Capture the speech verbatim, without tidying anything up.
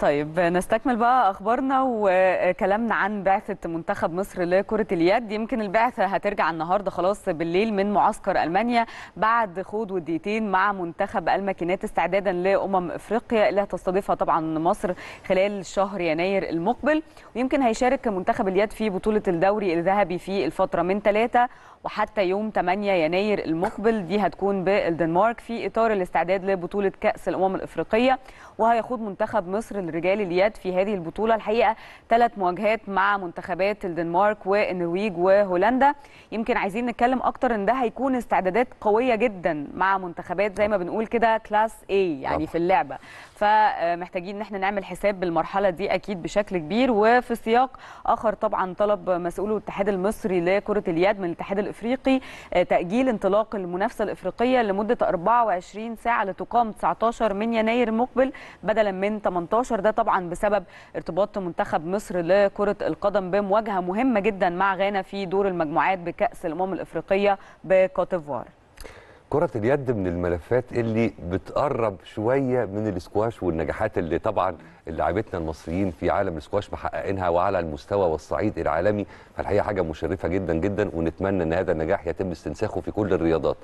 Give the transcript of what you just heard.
طيب نستكمل بقى أخبارنا وكلامنا عن بعثة منتخب مصر لكرة اليد. يمكن البعثة هترجع النهاردة خلاص بالليل من معسكر ألمانيا بعد خوض وديتين مع منتخب الماكينات استعدادا لأمم إفريقيا اللي هتستضيفها طبعا مصر خلال شهر يناير المقبل. ويمكن هيشارك منتخب اليد في بطولة الدوري الذهبي في الفترة من ثلاثة وحتى يوم ثمانية يناير المقبل، دي هتكون بالدنمارك في إطار الاستعداد لبطولة كأس الأمم الإفريقية. وهيخوض منتخب مصر لرجال اليد في هذه البطولة الحقيقة ثلاث مواجهات مع منتخبات الدنمارك والنرويج وهولندا. يمكن عايزين نتكلم أكتر إن ده هيكون استعدادات قوية جدا مع منتخبات زي ما بنقول كده كلاس A يعني في اللعبة، فمحتاجين إن احنا نعمل حساب بالمرحلة دي أكيد بشكل كبير. وفي سياق آخر طبعا طلب مسؤول الاتحاد المصري لكرة اليد من الاتحاد الإفريقي تأجيل انطلاق المنافسة الإفريقية لمدة أربعة وعشرين ساعة لتقام تسعة عشر من يناير المقبل بدلا من ثمانية عشر، ده طبعا بسبب ارتباط منتخب مصر لكرة القدم بمواجهة مهمة جدا مع غانا في دور المجموعات بكأس الأمم الإفريقية بكوت ديفوار. كرة اليد من الملفات اللي بتقرب شوية من الاسكواش والنجاحات اللي طبعا لاعبتنا المصريين في عالم الاسكواش محققينها وعلى المستوى والصعيد العالمي، فالحقيقة حاجة مشرفة جدا جدا، ونتمنى ان هذا النجاح يتم استنساخه في كل الرياضات.